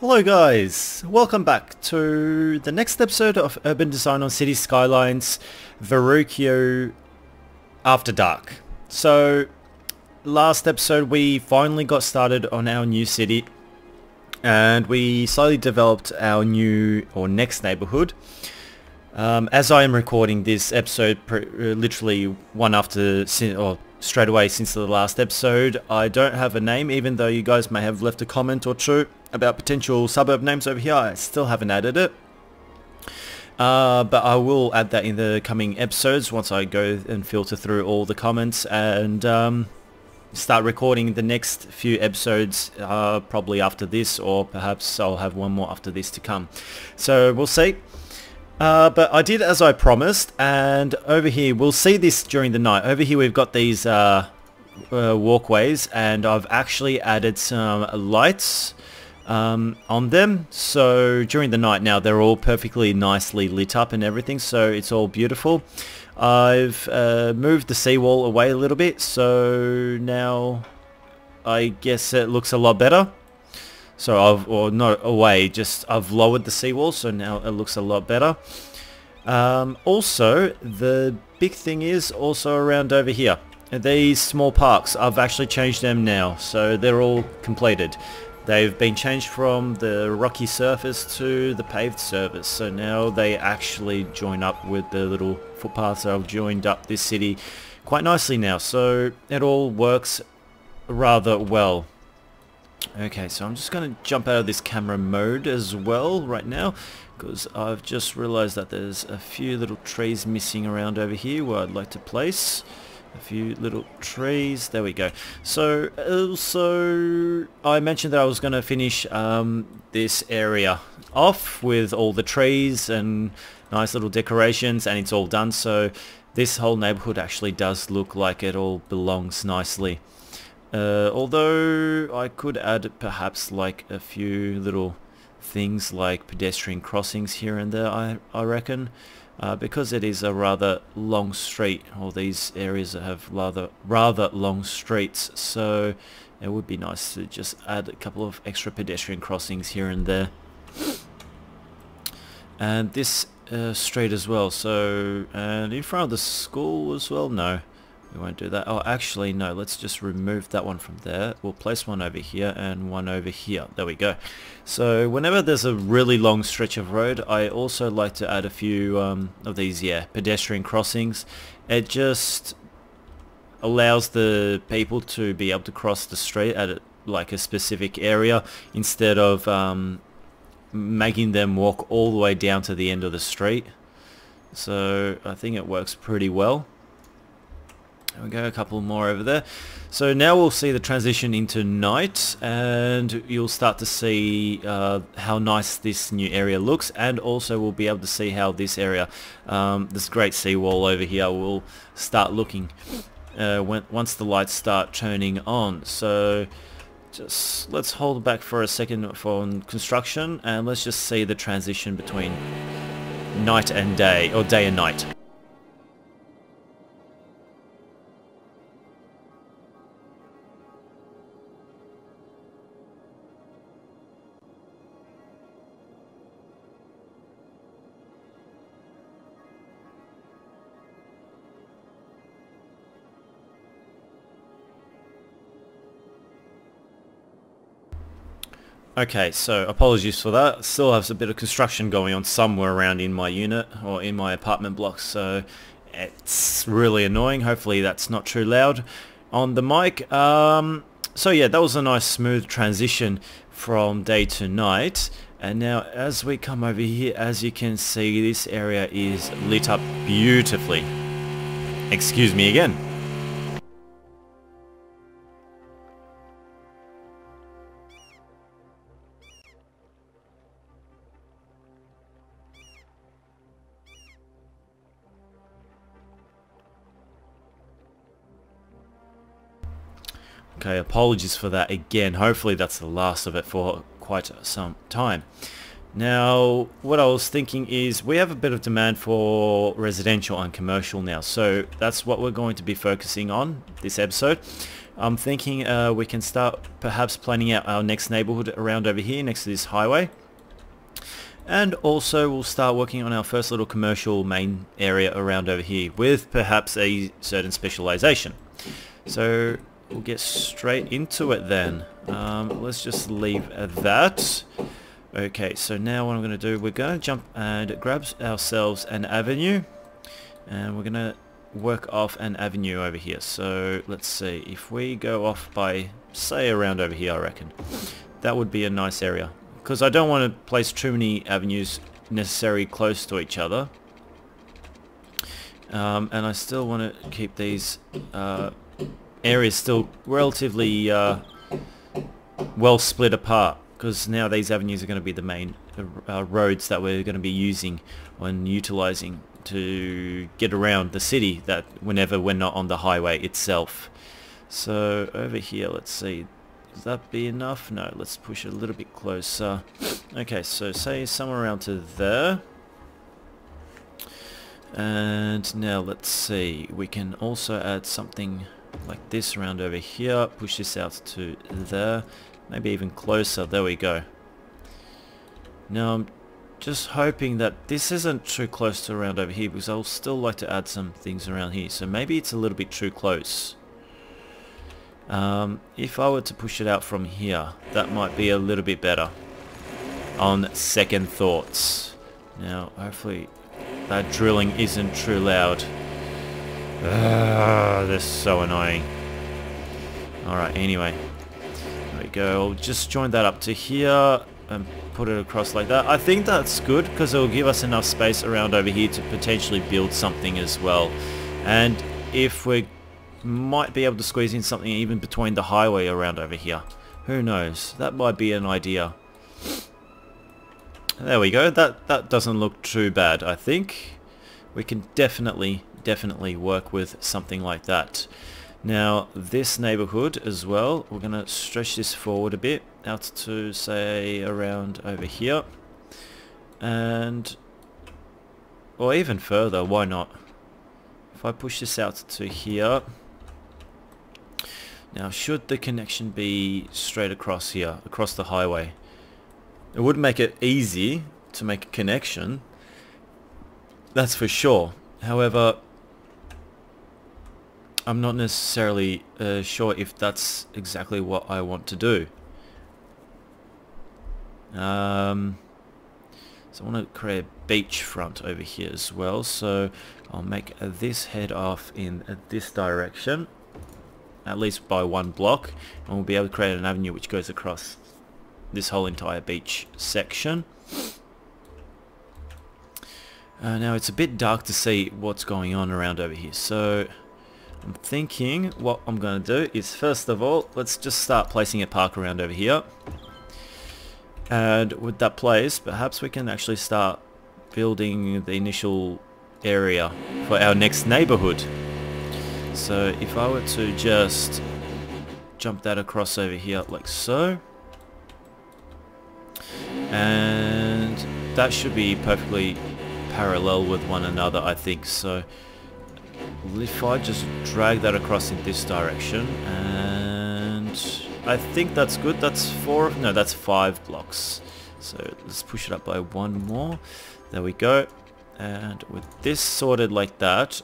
Hello guys, welcome back to the next episode of Urban Design on City Skylines, Verucchio After Dark. So, last episode we finally got started on our new city and we slowly developed our new or next neighborhood. As I am recording this episode literally one after or straight away since the last episode, I don't have a name, even though you guys may have left a comment or two about potential suburb names over here. I still haven't added it, but I will add that in the coming episodes once I go and filter through all the comments and start recording the next few episodes, probably after this, or perhaps I'll have one more after this to come, so we'll see. But I did as I promised, and over here we'll see this during the night. Over here we've got these walkways, and I've actually added some lights on them, so during the night now they're all perfectly nicely lit up and everything, so it's all beautiful. I've moved the seawall away a little bit, so now I guess it looks a lot better. So I've lowered the seawall, so now it looks a lot better. Also, the big thing is also around over here. These small parks, I've actually changed them now, so they're all completed. They've been changed from the rocky surface to the paved surface, so now they actually join up with the little footpaths that have joined up this city quite nicely now, so it all works rather well. Okay, so I'm just going to jump out of this camera mode as well right now, because I've just realized that there's a few little trees missing around over here where I'd like to place a few little trees. There we go. So also I mentioned that I was going to finish this area off with all the trees and nice little decorations, and it's all done, so this whole neighborhood actually does look like it all belongs nicely. Although I could add perhaps like a few little things like pedestrian crossings here and there, I reckon, because it is a rather long street. All these areas have rather long streets, so it would be nice to just add a couple of extra pedestrian crossings here and there. And this street as well, so, and in front of the school as well, no. We won't do that. Oh, actually, no. Let's just remove that one from there. We'll place one over here and one over here. There we go. So whenever there's a really long stretch of road, I also like to add a few of these, pedestrian crossings. It just allows the people to be able to cross the street at a specific area instead of making them walk all the way down to the end of the street. So I think it works pretty well. There we go, a couple more over there. So now we'll see the transition into night, and you'll start to see how nice this new area looks, and also we'll be able to see how this area, this great seawall over here, will start looking once the lights start turning on. So just let's hold back for a second for construction, and let's just see the transition between night and day, or day and night. Okay, so apologies for that. Still have a bit of construction going on somewhere around in my unit or in my apartment block, so it's really annoying. Hopefully that's not too loud on the mic. So yeah, that was a nice smooth transition from day to night. And now as we come over here, as you can see, this area is lit up beautifully. Excuse me again. Okay, apologies for that again. Hopefully that's the last of it for quite some time. Now, what I was thinking is we have a bit of demand for residential and commercial now, so that's what we're going to be focusing on this episode. I'm thinking we can start perhaps planning out our next neighborhood around over here next to this highway. And also we'll start working on our first little commercial main area around over here with perhaps a certain specialization. So we'll get straight into it then. Let's just leave that. Okay, so now what I'm going to do, we're going to jump and grab ourselves an avenue. And we're going to work off an avenue over here. So let's see, if we go off by, say, around over here, I reckon. That would be a nice area. Because I don't want to place too many avenues necessarily close to each other. And I still want to keep these areas still relatively well split apart. Because now these avenues are going to be the main roads that we're going to be using and utilizing to get around the city that whenever we're not on the highway itself. So over here, let's see. Does that be enough? No, let's push it a little bit closer. Okay, so say somewhere around to there. And now let's see. We can also add something like this around over here. Push this out to there. Maybe even closer. There we go. Now I'm just hoping that this isn't too close to around over here because I'll still like to add some things around here. So maybe it's a little bit too close. If I were to push it out from here, that might be a little bit better on second thoughts. Now, hopefully that drilling isn't too loud. That's so annoying. Alright, anyway. There we go. I'll just join that up to here and put it across like that. I think that's good because it'll give us enough space around over here to potentially build something as well. And if we're might be able to squeeze in something even between the highway around over here. Who knows? That might be an idea. There we go. That doesn't look too bad, I think. We can definitely work with something like that. Now, this neighborhood as well, we're going to stretch this forward a bit, out to, say, around over here. And, or even further, why not? If I push this out to here... Now, should the connection be straight across here, across the highway? It would make it easy to make a connection, that's for sure. However, I'm not necessarily sure if that's exactly what I want to do. So I want to create a beachfront over here as well, so I'll make this head off in this direction. At least by one block, and we'll be able to create an avenue which goes across this whole entire beach section. Now it's a bit dark to see what's going on around over here, so I'm thinking what I'm going to do is, first of all, let's just start placing a park around over here. And with that place, perhaps we can actually start building the initial area for our next neighborhood. So if I were to just jump that across over here like so, and that should be perfectly parallel with one another, I think. So if I just drag that across in this direction, and I think that's good. That's four, no, that's 5 blocks. So let's push it up by 1 more. There we go. And with this sorted like that,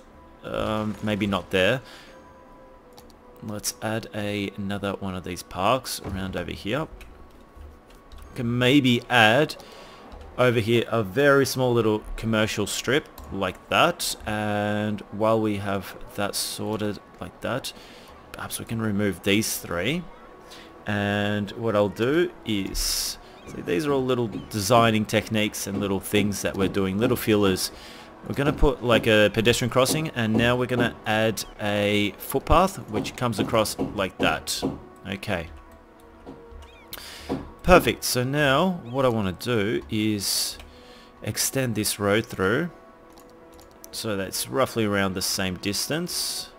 maybe not there. Let's add another one of these parks around over here. Can maybe add over here a very small little commercial strip like that. And while we have that sorted like that, perhaps we can remove these 3. And what I'll do is, see, these are all little designing techniques and little things that we're doing, little feelers. We're going to put like a pedestrian crossing, and now we're going to add a footpath which comes across like that. Okay. Perfect. So now what I want to do is extend this road through. So that's roughly around the same distance.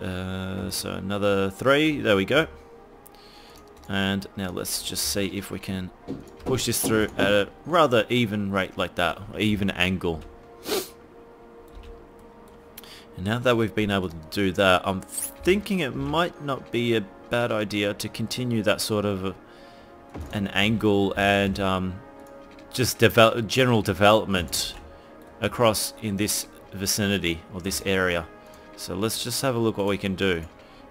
So another 3. There we go. And now let's just see if we can push this through at a rather even rate like that, even angle. And now that we've been able to do that, I'm thinking it might not be a bad idea to continue that sort of an angle and just general development across in this vicinity or this area. So let's just have a look what we can do.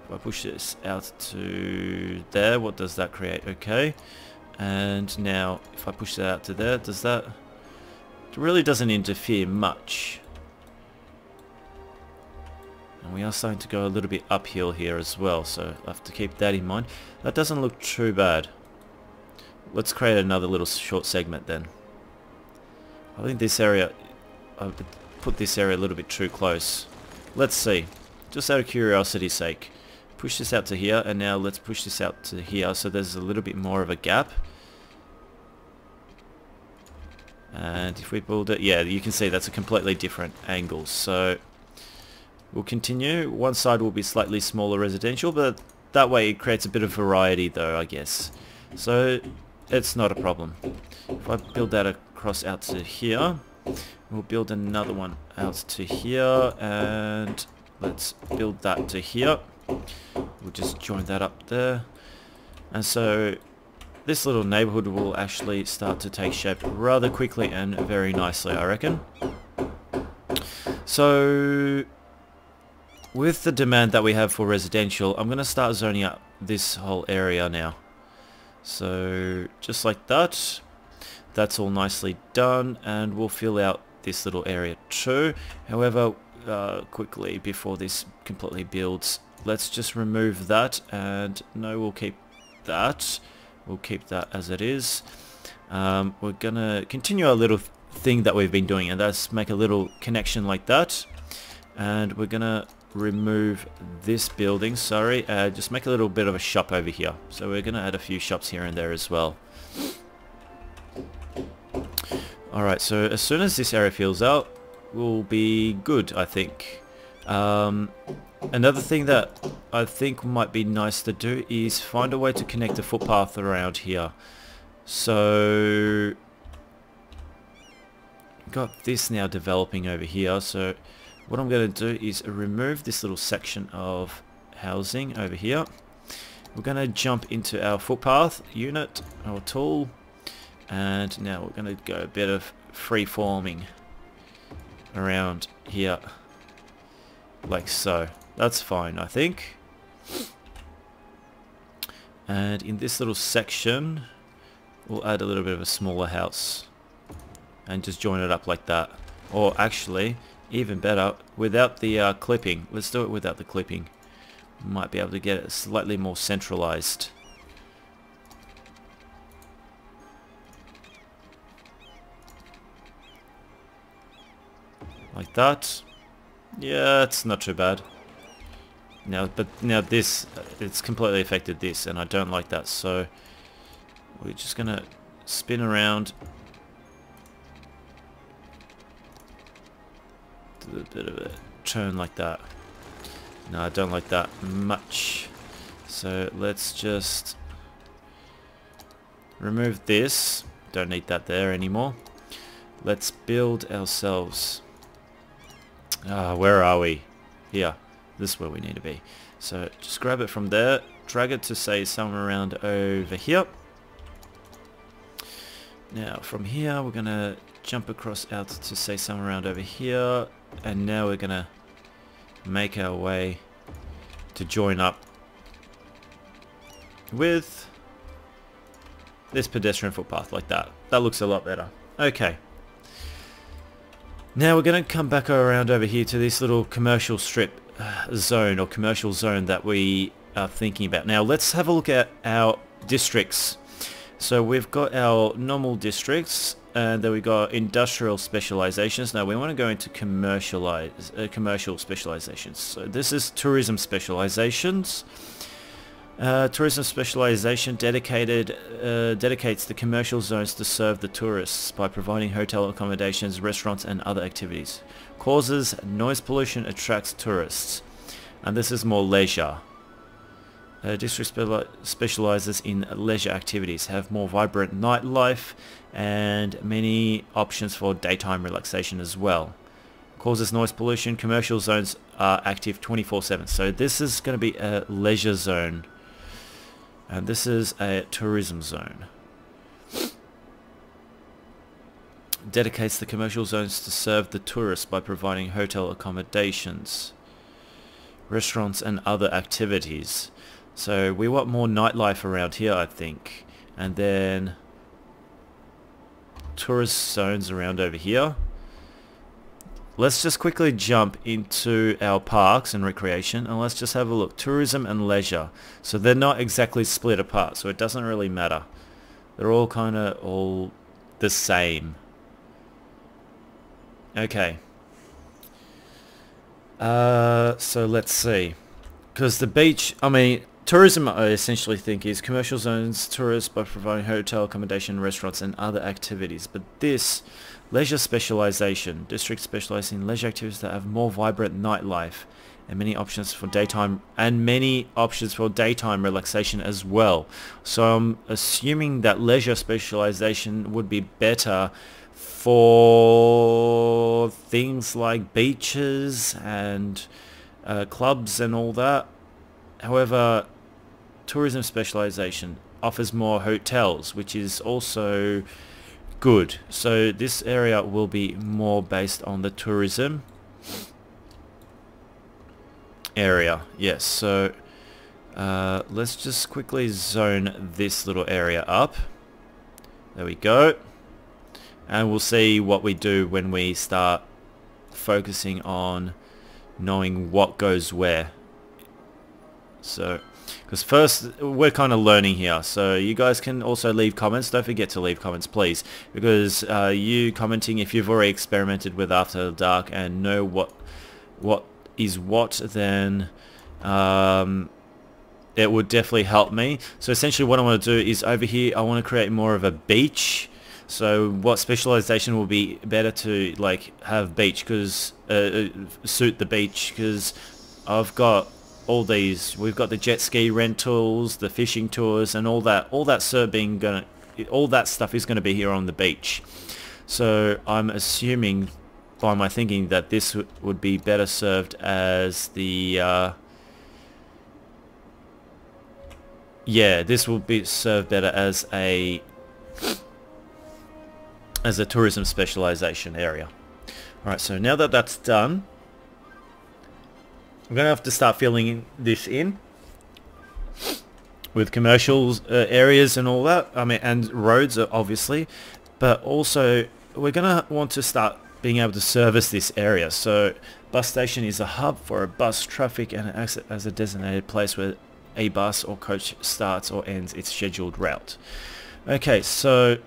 If I push this out to there, what does that create? Okay. And now if I push that out to there, does that... It really doesn't interfere much. And we are starting to go a little bit uphill here as well, so I have to keep that in mind. That doesn't look too bad. Let's create another little short segment then. I think this area... I've put this area a little bit too close. Let's see. Just out of curiosity's sake. Push this out to here, and now let's push this out to here, so there's a little bit more of a gap. And if we build it... Yeah, you can see that's a completely different angle, so... We'll continue. One side will be slightly smaller residential, but that way it creates a bit of variety though, I guess. So it's not a problem. If I build that across out to here, we'll build another one out to here, and let's build that to here. We'll just join that up there. And so this little neighborhood will actually start to take shape rather quickly and very nicely, I reckon. So... With the demand that we have for residential, I'm going to start zoning up this whole area now. So, just like that. That's all nicely done, and we'll fill out this little area too. However, quickly, before this completely builds, let's just remove that, and no, we'll keep that. We'll keep that as it is. We're going to continue our little thing that we've been doing, and that's make a little connection like that. And we're going to... remove this building, sorry, just make a little bit of a shop over here. So we're going to add a few shops here and there as well. Alright, so as soon as this area fills out, we'll be good, I think. Another thing that I think might be nice to do is find a way to connect a footpath around here. So... Got this now developing over here, so... What I'm going to do is remove this little section of housing over here. We're going to jump into our footpath unit, our tool, and now we're going to go a bit of free-forming around here, like so. That's fine, I think. And in this little section, we'll add a little bit of a smaller house and just join it up like that. Or actually... Even better, without the clipping. Let's do it without the clipping. Might be able to get it slightly more centralized. Like that. Yeah, it's not too bad. Now, but now this, it's completely affected this, and I don't like that, so... We're just gonna spin around... A bit of a turn like that. No, I don't like that much. So let's just remove this. Don't need that there anymore. Let's build ourselves. Where are we? Here. This is where we need to be. So just grab it from there. Drag it to say somewhere around over here. Now from here we're going to jump across out to say somewhere around over here. And now we're going to make our way to join up with this pedestrian footpath like that. That looks a lot better. Okay. Now we're going to come back around over here to this little commercial strip zone or commercial zone that we are thinking about. Now let's have a look at our districts. So we've got our normal districts. And then we got industrial specializations. Now we want to go into commercial specializations. So this is tourism specializations. Tourism specialization dedicates the commercial zones to serve the tourists by providing hotel accommodations, restaurants, and other activities. Causes noise pollution, attracts tourists, and this is more leisure. District specializes in leisure activities, have more vibrant nightlife and many options for daytime relaxation as well. causes noise pollution. Commercial zones are active 24/7. So this is going to be a leisure zone. And this is a tourism zone. Dedicates the commercial zones to serve the tourists by providing hotel accommodations, restaurants and other activities. So we want more nightlife around here, I think. And then tourist zones around over here. Let's just quickly jump into our parks and recreation and let's just have a look. Tourism and leisure. So they're not exactly split apart, so it doesn't really matter. They're all kind of all the same. Okay. So let's see. Because the beach, I mean, tourism I essentially think is commercial zones, tourists by providing hotel accommodation, restaurants and other activities. But this, leisure specialization, district specializing in leisure activities that have more vibrant nightlife and many options for daytime relaxation as well. So I'm assuming that leisure specialization would be better for things like beaches and clubs and all that. However, tourism specialization offers more hotels, which is also good. So this area will be more based on the tourism area. Yes, so let's just quickly zone this little area up. There we go. And we'll see what we do when we start focusing on knowing what goes where. So, because first we're kind of learning here, so you guys can also leave comments. Don't forget to leave comments, please, because you commenting, if you've already experimented with After Dark and know what is what, then it would definitely help me. So essentially what I want to do is over here I want to create more of a beach. So what specialization will be better to like have beach, because suit the beach, because I've got all these, we've got the jet ski rentals, the fishing tours and all that stuff is gonna be here on the beach. So I'm assuming by my thinking that this would be better served as the yeah, this will be served better as a tourism specialization area. Alright, so now that that's done, I'm going to have to start filling this in with commercial areas and all that. I mean, and roads obviously, but also we're going to want to start being able to service this area. So bus station is a hub for a bus traffic and acts as a designated place where a bus or coach starts or ends its scheduled route. Okay, so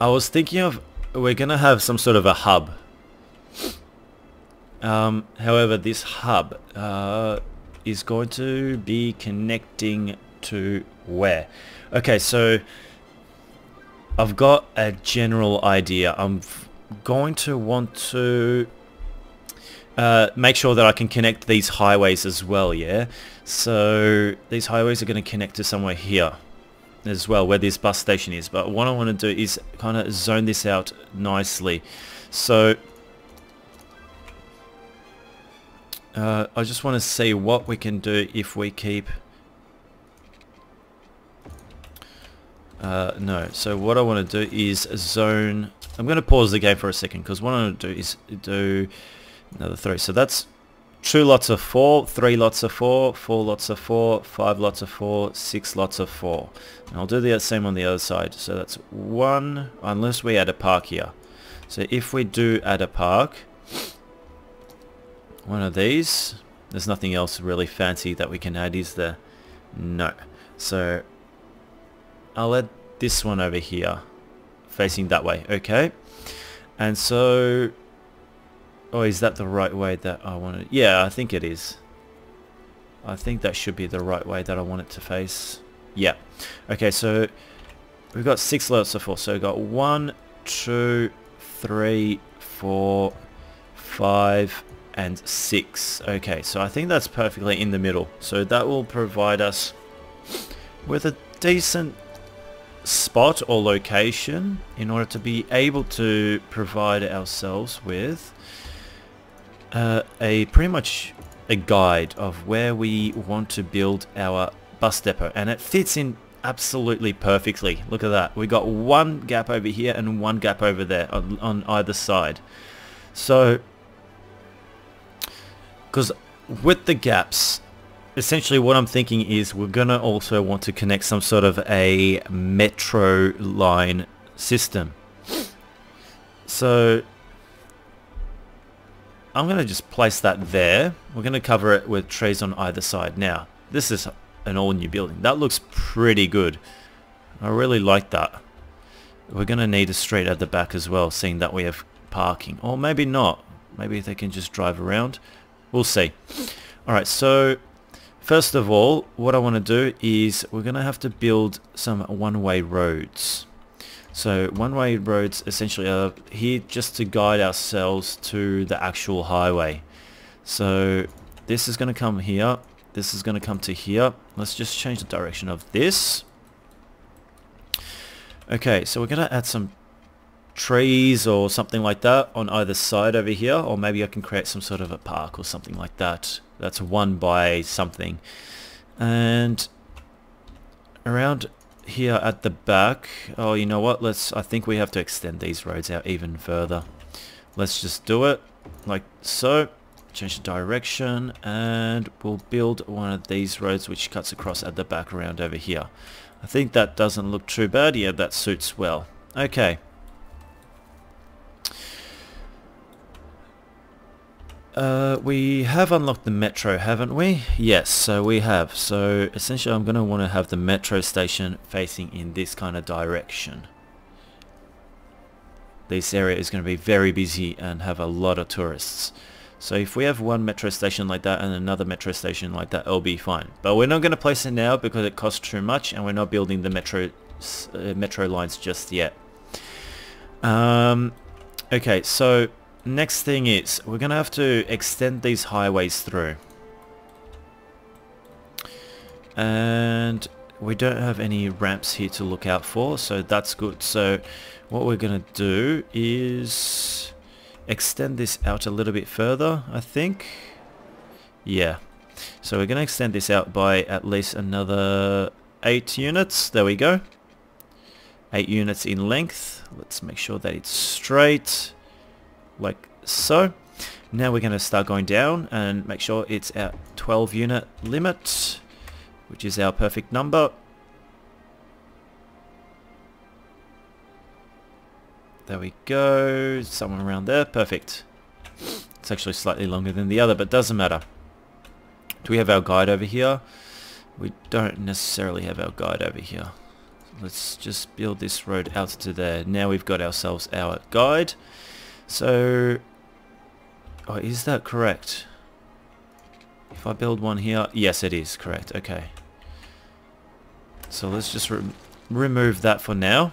I was thinking of, we're going to have some sort of a hub. However, this hub is going to be connecting to where? Okay, so I've got a general idea. I'm going to want to make sure that I can connect these highways as well, yeah? So these highways are going to connect to somewhere here as well, where this bus station is. But what I want to do is kind of zone this out nicely. So I just want to see what we can do if we keep no, so what I want to do is zone, I'm going to pause the game for a second because what I want to do is do another 3. So that's 2 lots of 4, 3 lots of 4, 4 lots of 4, 5 lots of 4, 6 lots of 4. And I'll do the same on the other side. So that's 1, unless we add a park here. So if we do add a park, one of these, there's nothing else really fancy that we can add, is there? No. So I'll add this one over here facing that way. Okay, and so, oh, is that the right way that I want it? Yeah, I think it is. I think that should be the right way that I want it to face. Yeah. Okay, so we've got 6 lots of 4, so we've got 1, 2, 3, 4, 5 and 6. Okay, so I think that's perfectly in the middle, so that will provide us with a decent spot or location in order to be able to provide ourselves with a pretty much a guide of where we want to build our bus depot, and it fits in absolutely perfectly. Look at that, we got one gap over here and one gap over there on either side. So because with the gaps, essentially what I'm thinking is we're gonna also want to connect some sort of a metro line system. So I'm gonna just place that there. We're gonna cover it with trees on either side. Now this is an all new building. That looks pretty good. I really like that. We're gonna need a street at the back as well, seeing that we have parking. Or maybe not. Maybe they can just drive around. We'll see. Alright, so first of all, what I want to do is we're going to have to build some one-way roads. So one-way roads essentially are here just to guide ourselves to the actual highway. So this is going to come here. This is going to come to here. Let's just change the direction of this. Okay, so we're going to add some trees or something like that on either side over here, or maybe I can create some sort of a park or something like that. That's one by something. And around here at the back, oh, you know what, let's, I think we have to extend these roads out even further. Let's just do it like so. Change the direction, and we'll build one of these roads which cuts across at the back around over here. I think that doesn't look too bad. Yeah, that suits well. Okay. We have unlocked the metro, haven't we? Yes, so we have. So essentially I'm going to want to have the metro station facing in this kind of direction. This area is going to be very busy and have a lot of tourists. So if we have one metro station like that and another metro station like that, it'll be fine. But we're not going to place it now because it costs too much, and we're not building the metro lines just yet. Okay, so next thing is we're gonna have to extend these highways through, and we don't have any ramps here to look out for, so that's good. So what we're gonna do is extend this out a little bit further, I think. Yeah, so we're gonna extend this out by at least another 8 units. There we go, 8 units in length. Let's make sure that it's straight like so. Now we're going to start going down and make sure it's at 12 unit limit, which is our perfect number. There we go, somewhere around there. Perfect. It's actually slightly longer than the other, but doesn't matter. Do we have our guide over here? We don't necessarily have our guide over here. Let's just build this road out to there. Now we've got ourselves our guide. So, oh, is that correct? If I build one here, yes, it is correct. Okay. So let's just remove that for now.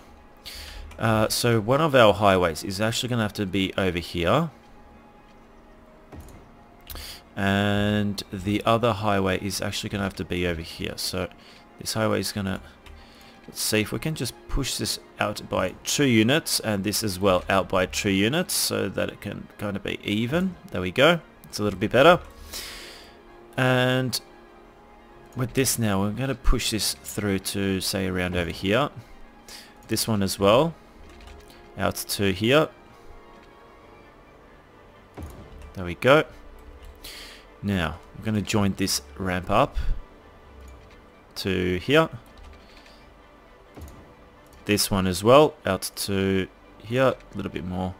So one of our highways is actually going to have to be over here, and the other highway is actually going to have to be over here. So this highway is going to, let's see if we can just push this out by 2 units, and this as well out by 2 units, so that it can kind of be even. There we go, it's a little bit better. And with this now, we're going to push this through to say around over here, this one as well out to here. There we go. Now we're going to join this ramp up to here, this one as well out to here, a little bit more.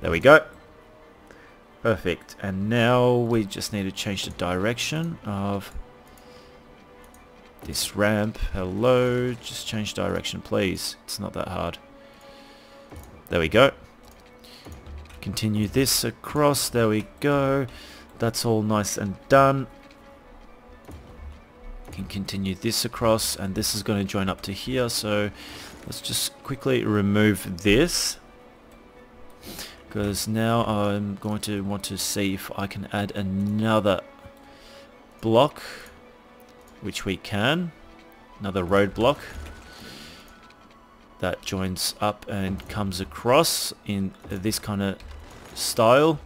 There we go, perfect. And now we just need to change the direction of this ramp. Hello, just change direction please, it's not that hard. There we go, continue this across. There we go, that's all nice and done. Can continue this across, and this is going to join up to here. So let's just quickly remove this, because now I'm going to want to see if I can add another block which we can. Another roadblock that joins up and comes across in this kind of style.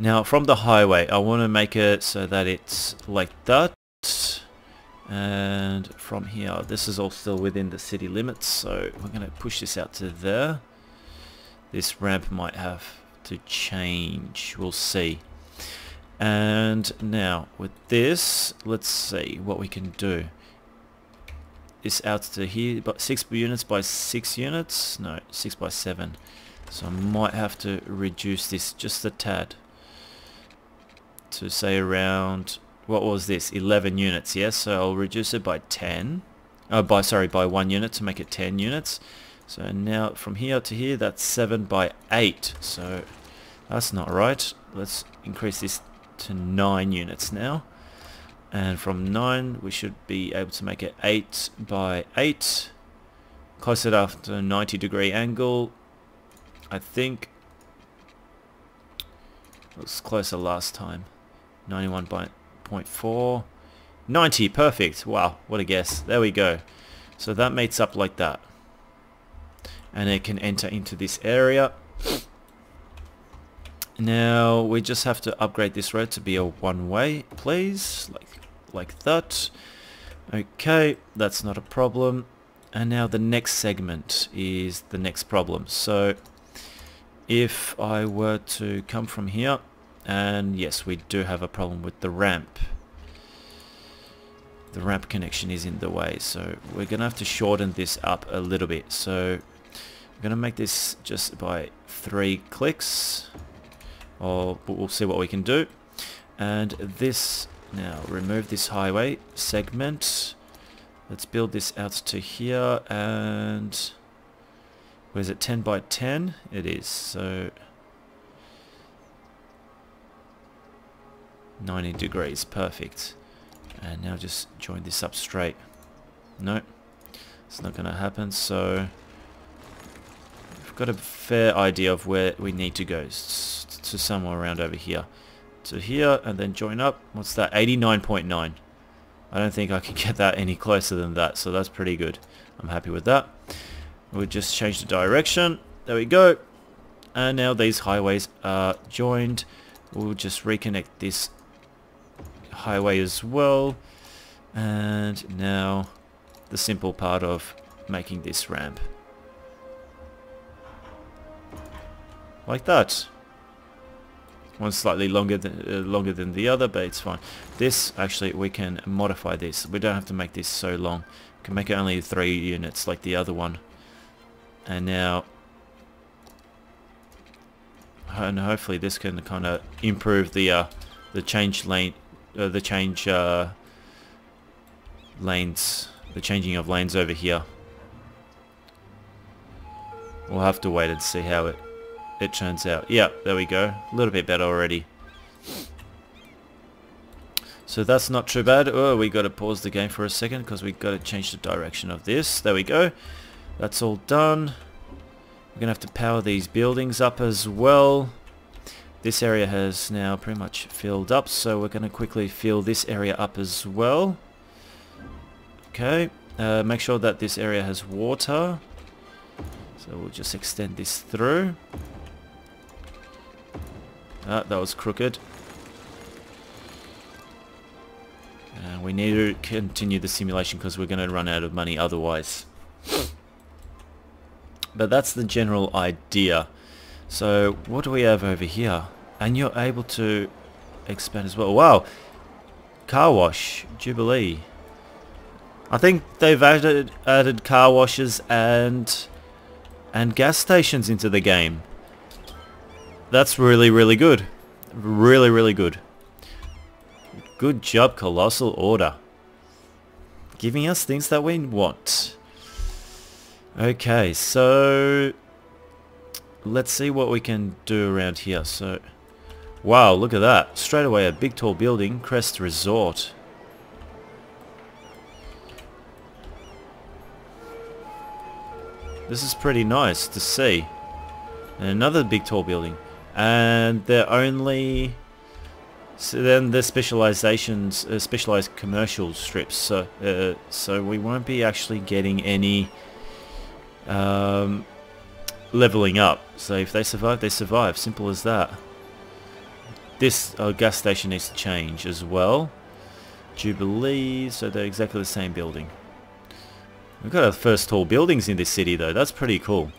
Now from the highway, I want to make it so that it's like that. And from here, this is all still within the city limits, so we're going to push this out to there. This ramp might have to change, we'll see. And now with this, let's see what we can do. This out to here, but 6 units by 6 units? No, 6 by 7. So I might have to reduce this just a tad to say around, what was this, 11 units, yes? So I'll reduce it by 10. Oh, sorry, by 1 unit to make it 10 units. So now from here to here, that's 7 by 8. So that's not right. Let's increase this to 9 units now. And from 9, we should be able to make it 8 by 8. Close it up to a 90-degree angle, I think. It was closer last time. 91 by 0.4. 90, perfect. Wow, what a guess. There we go. So that meets up like that. And it can enter into this area. Now we just have to upgrade this road to be a one-way, please, like that. Okay, that's not a problem. And now the next segment is the next problem. So if I were to come from here, and yes, we do have a problem with the ramp. The ramp connection is in the way, so we're gonna have to shorten this up a little bit. So I'm gonna make this just by 3 clicks. Or we'll see what we can do. And this, now remove this highway segment. Let's build this out to here, and where's it, 10 by 10? It is, so 90 degrees, perfect. And now just join this up straight. No, it's not gonna happen, so we've got a fair idea of where we need to go. To somewhere around over here to here, and then join up. What's that, 89.9? I don't think I can get that any closer than that, so that's pretty good. I'm happy with that. We'll just change the direction, there we go. And now these highways are joined. We'll just reconnect this highway as well. And now the simple part of making this ramp like that. One's slightly longer than the other, but it's fine. This, actually, we can modify this. We don't have to make this so long. We can make it only 3 units like the other one. And now, and hopefully this can kind of improve the changing of lanes over here. We'll have to wait and see how it turns out. Yeah, there we go. A little bit better already. So that's not too bad. Oh, we got to pause the game for a second because we got to change the direction of this. There we go. That's all done. We're going to have to power these buildings up as well. This area has now pretty much filled up, so we're going to quickly fill this area up as well. Okay. Make sure that this area has water. So we'll just extend this through. Ah, that was crooked. And we need to continue the simulation because we're going to run out of money otherwise. But that's the general idea. So what do we have over here? And you're able to expand as well. Wow! Car wash. Jubilee. I think they've added car washes and gas stations into the game. That's really, really good. Really, really good. Good job, Colossal Order. Giving us things that we want. Okay, so let's see what we can do around here. So, wow, look at that. Straight away, a big, tall building. Crest Resort. This is pretty nice to see. And another big, tall building. And they're only So then the specializations, specialized commercial strips. So, so we won't be actually getting any leveling up. So if they survive, they survive. Simple as that. This gas station needs to change as well. Jubilee, so they're exactly the same building. We've got our first tall buildings in this city though. That's pretty cool.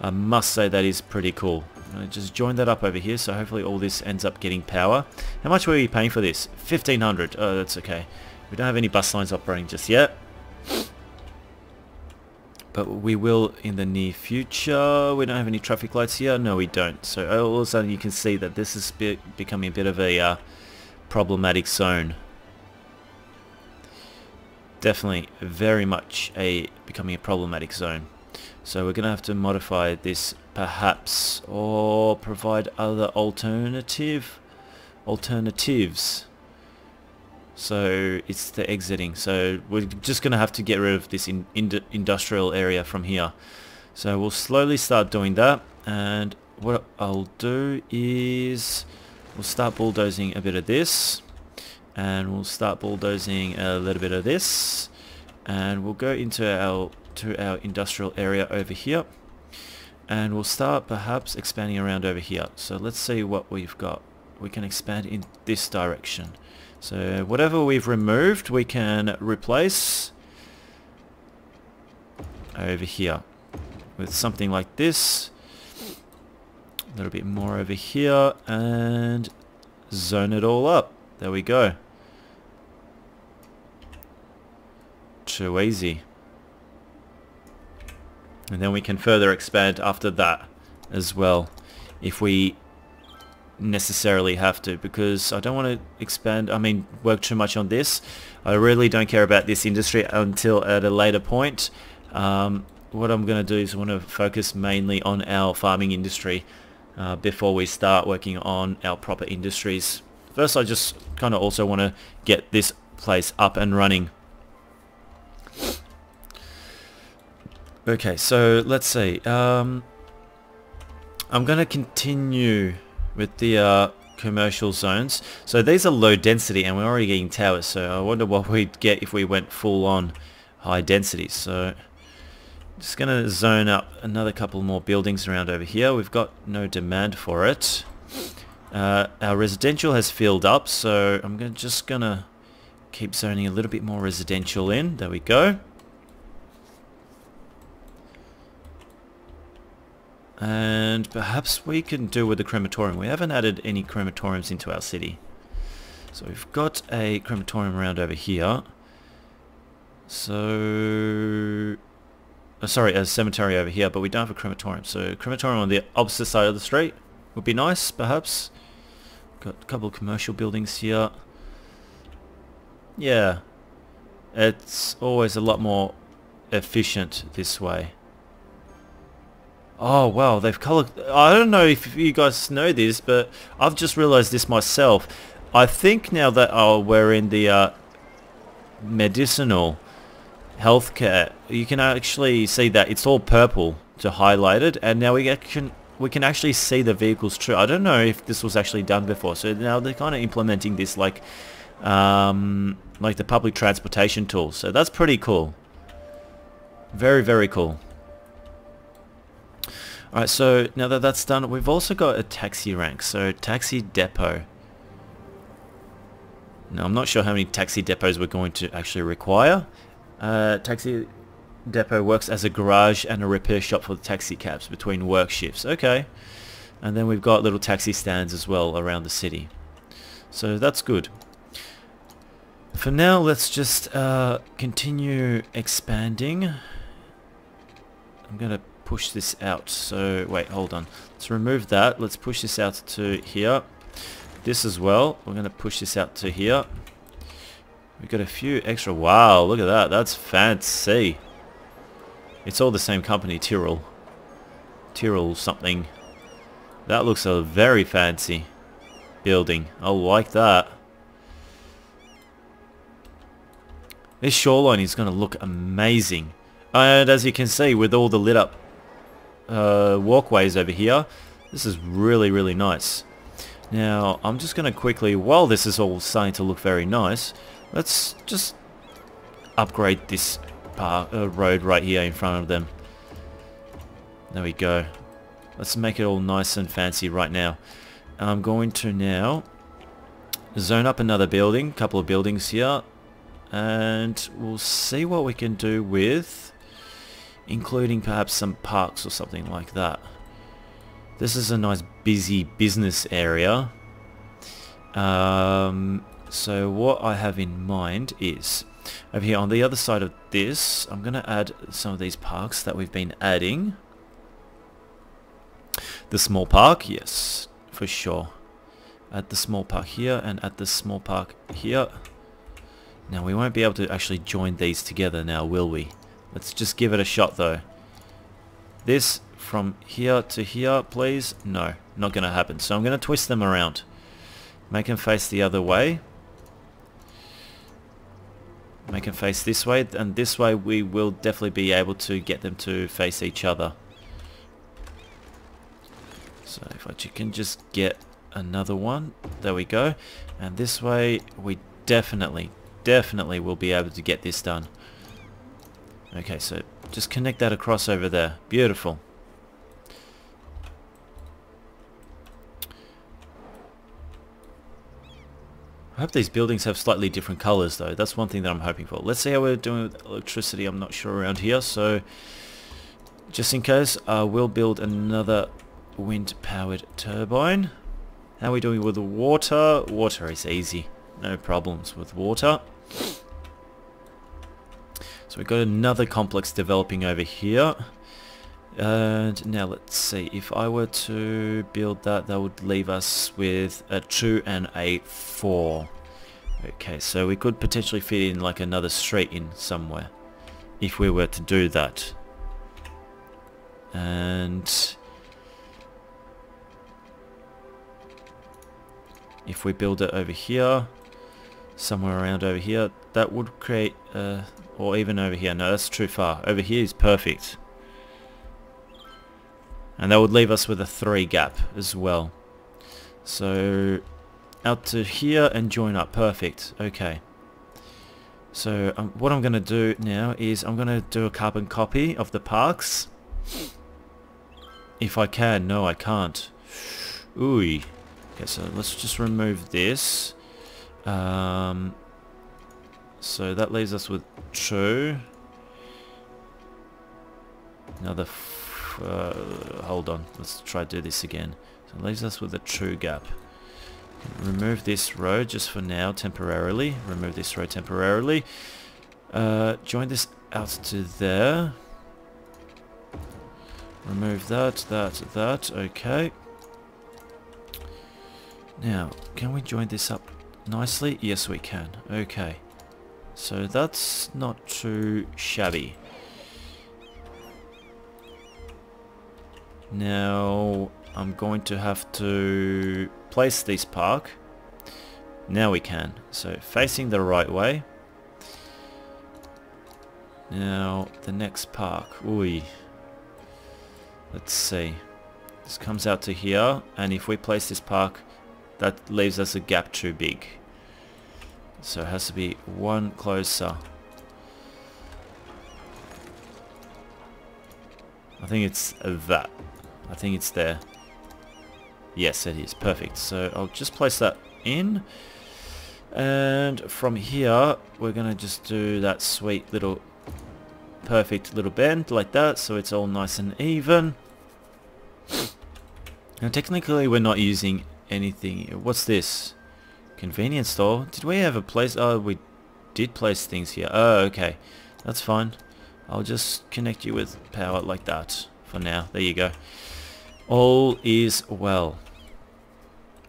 I must say that is pretty cool. I just joined that up over here, so hopefully all this ends up getting power. How much were we paying for this? 1,500. Oh, that's okay. We don't have any bus lines operating just yet. But we will in the near future. We don't have any traffic lights here. No, we don't. So all of a sudden you can see that this is becoming a bit of a problematic zone. Definitely very much becoming a problematic zone. So we're going to have to modify this perhaps, or provide other alternatives. So it's the exiting. So we're just going to have to get rid of this industrial area from here. So we'll slowly start doing that. And what I'll do is we'll start bulldozing a bit of this. And we'll start bulldozing a little bit of this. And we'll go into our... to our industrial area over here, and we'll start perhaps expanding around over here. So let's see what we've got. We can expand in this direction, so whatever we've removed we can replace over here with something like this, a little bit more over here, and zone it all up. There we go. Too easy. And then we can further expand after that as well, if we necessarily have to, because I don't want to expand, I mean, work too much on this. I really don't care about this industry until at a later point. What I'm going to do is I want to focus mainly on our farming industry before we start working on our proper industries. First, I just kind of also want to get this place up and running. Okay, so let's see. I'm going to continue with the commercial zones. So these are low density and we're already getting towers. So I wonder what we'd get if we went full on high density. So just going to zone up another couple more buildings around over here. We've got no demand for it. Our residential has filled up. So I'm just going to keep zoning a little bit more residential in. There we go. And perhaps we can do with the crematorium. We haven't added any crematoriums into our city. So we've got a crematorium around over here. So... oh, sorry, a cemetery over here, but we don't have a crematorium. So crematorium on the opposite side of the street would be nice, perhaps. Got a couple of commercial buildings here. Yeah. It's always a lot more efficient this way. Oh wow, they've colored... I don't know if you guys know this, but I've just realized this myself. I think now that we're in the medicinal healthcare, you can actually see that it's all purple to highlight it, and now we can actually see the vehicles too. I don't know if this was actually done before, so now they're kind of implementing this like the public transportation tool. So that's pretty cool. Very, very cool. Alright, so now that that's done, we've also got a taxi rank, so taxi depot. Now, I'm not sure how many taxi depots we're going to actually require. Taxi depot works as a garage and a repair shop for the taxi cabs between work shifts. Okay. And then we've got little taxi stands as well around the city. So that's good. For now, let's just continue expanding. I'm going to push this out, so wait, hold on, let's remove that. Let's push this out to here. This as well, we're going to push this out to here. We've got a few extra. Wow, look at that, that's fancy. It's all the same company, Tyrrell something. That looks a very fancy building. I like that. This shoreline is going to look amazing, and as you can see with all the lit up walkways over here, this is really, really nice. Now, I'm just going to quickly, while this is all starting to look very nice, let's just upgrade this road right here in front of them. There we go. Let's make it all nice and fancy right now. I'm going to now zone up another building, couple of buildings here, and we'll see what we can do with including perhaps some parks or something like that. This is a nice busy business area. So what I have in mind is over here on the other side of this, I'm going to add some of these parks that we've been adding. The small park, yes, for sure. Add the small park here and add the small park here. Now we won't be able to actually join these together now, will we? Let's just give it a shot though. This from here to here, please. No, not going to happen. So I'm going to twist them around. Make them face the other way. Make them face this way, and this way we will definitely be able to get them to face each other. So if I can just get another one, there we go. And this way we definitely will be able to get this done. Okay, so just connect that across over there. Beautiful. I hope these buildings have slightly different colors though. That's one thing that I'm hoping for. Let's see how we're doing with electricity. I'm not sure around here, so just in case, we'll build another wind-powered turbine. How are we doing with the water? Water is easy. No problems with water. So we've got another complex developing over here. And now let's see, if I were to build that, that would leave us with a 2 and a 4. Okay, so we could potentially fit in like another street in somewhere, if we were to do that. And if we build it over here, somewhere around over here, that would create, or even over here, no, that's too far. Over here is perfect. And that would leave us with a 3 gap as well. So out to here and join up. Perfect. Okay. So what I'm going to do now is I'm going to do a carbon copy of the parks. If I can. No, I can't. Ooh. Okay, so let's just remove this. So that leaves us with 2. Another... hold on, let's try to do this again. So it leaves us with a 2 gap. Remove this row just for now, temporarily. Remove this row temporarily. Join this out to there. Remove that, that, okay. Now, can we join this up nicely? Yes, we can. Okay. So that's not too shabby. Now I'm going to have to place this park. Now we can. So facing the right way. Now the next park. Ooh. Let's see. This comes out to here, and if we place this park, that leaves us a gap too big. So it has to be one closer. I think it's that. I think it's there. Yes, it is. Perfect. So I'll just place that in. And from here, we're going to just do that sweet little, perfect little bend like that. So it's all nice and even. Now, technically, we're not using anything. What's this? Convenience store? Did we ever place? Oh, we did place things here. Oh, okay. That's fine. I'll just connect you with power like that. For now, there you go. All is well.